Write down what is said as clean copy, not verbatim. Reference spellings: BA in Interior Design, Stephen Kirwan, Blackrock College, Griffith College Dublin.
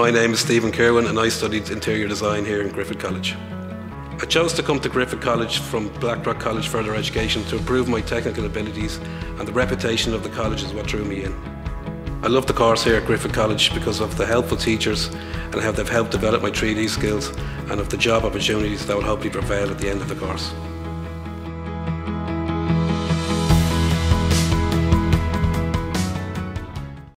My name is Stephen Kirwan and I studied interior design here in Griffith College. I chose to come to Griffith College from Blackrock College Further Education to improve my technical abilities, and the reputation of the college is what drew me in. I love the course here at Griffith College because of the helpful teachers and how they've helped develop my 3D skills, and of the job opportunities that will help me prevail at the end of the course.